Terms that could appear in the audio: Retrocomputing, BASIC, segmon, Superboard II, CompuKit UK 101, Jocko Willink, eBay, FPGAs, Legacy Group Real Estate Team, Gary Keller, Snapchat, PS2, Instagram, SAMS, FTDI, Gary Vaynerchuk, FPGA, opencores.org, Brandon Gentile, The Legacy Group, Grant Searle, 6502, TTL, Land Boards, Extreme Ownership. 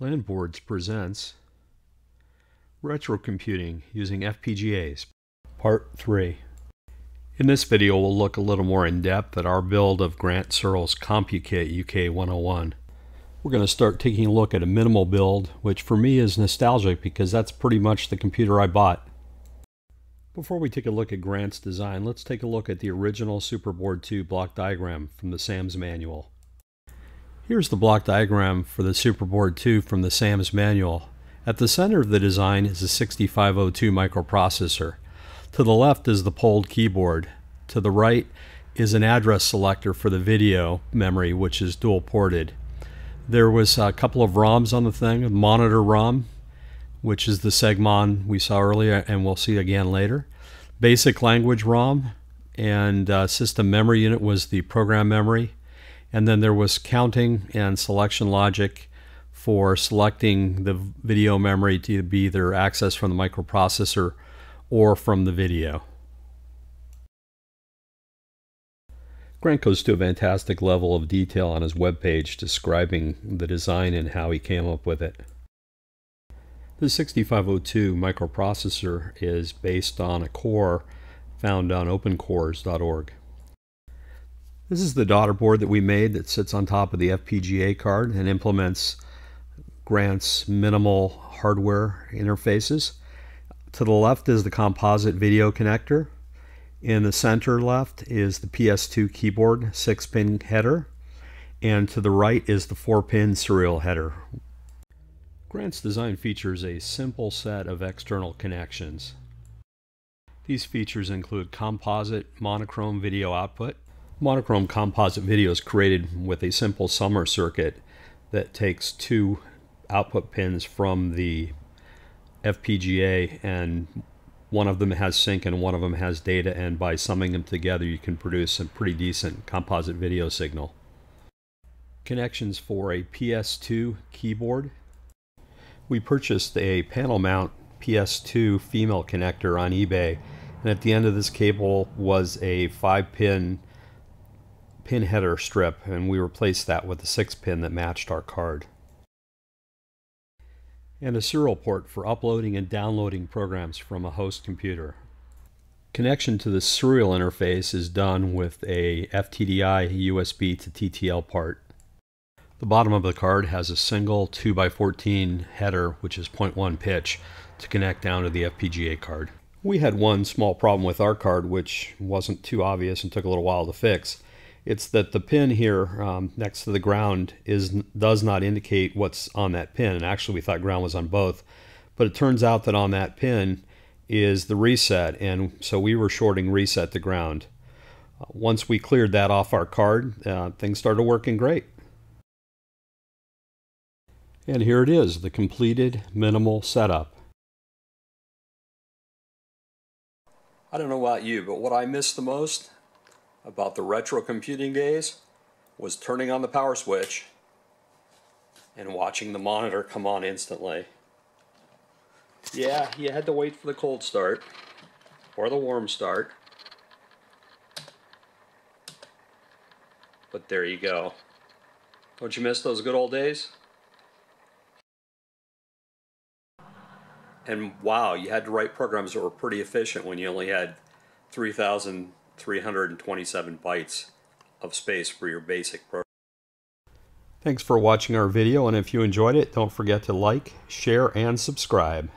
Land Boards presents Retrocomputing Using FPGAs, Part 3. In this video, we'll look a little more in depth at our build of Grant Searle's CompuKit UK 101. We're going to start taking a look at a minimal build, which for me is nostalgic because that's pretty much the computer I bought. Before we take a look at Grant's design, let's take a look at the original Superboard II block diagram from the SAMS manual. Here's the block diagram for the Superboard II from the SAMS manual. At the center of the design is a 6502 microprocessor. To the left is the polled keyboard. To the right is an address selector for the video memory, which is dual ported. There was a couple of ROMs on the thing, a monitor ROM, which is the segmon we saw earlier and we'll see again later. Basic language ROM and system memory unit was the program memory. And then there was counting and selection logic for selecting the video memory to be either accessed from the microprocessor or from the video. Grant goes to a fantastic level of detail on his webpage describing the design and how he came up with it. The 6502 microprocessor is based on a core found on opencores.org. This is the daughter board that we made that sits on top of the FPGA card and implements Grant's minimal hardware interfaces. To the left is the composite video connector. In the center left is the PS2 keyboard 6-pin header, and to the right is the 4-pin serial header. Grant's design features a simple set of external connections. These features include composite monochrome video output. Monochrome composite video is created with a simple summer circuit that takes two output pins from the FPGA, and one of them has sync and one of them has data, and by summing them together you can produce a pretty decent composite video signal. Connections for a PS2 keyboard. We purchased a panel mount PS2 female connector on eBay, and at the end of this cable was a 5-pin header strip, and we replaced that with a 6-pin that matched our card. And a serial port for uploading and downloading programs from a host computer. Connection to the serial interface is done with a FTDI USB to TTL part. The bottom of the card has a single 2x14 header, which is 0.1 pitch, to connect down to the FPGA card. We had one small problem with our card, which wasn't too obvious and took a little while to fix. It's that the pin here next to the ground does not indicate what's on that pin, and actually we thought ground was on both, but it turns out that on that pin is the reset, and so we were shorting reset to ground. Once we cleared that off our card, things started working great. And here it is, the completed minimal setup. I don't know about you, but what I miss the most about the retro computing days was turning on the power switch and watching the monitor come on instantly. Yeah, you had to wait for the cold start or the warm start, but there you go. Don't you miss those good old days? And wow, you had to write programs that were pretty efficient when you only had 3,327 bytes of space for your basic program. Thanks for watching our video, and if you enjoyed it, don't forget to like, share, and subscribe.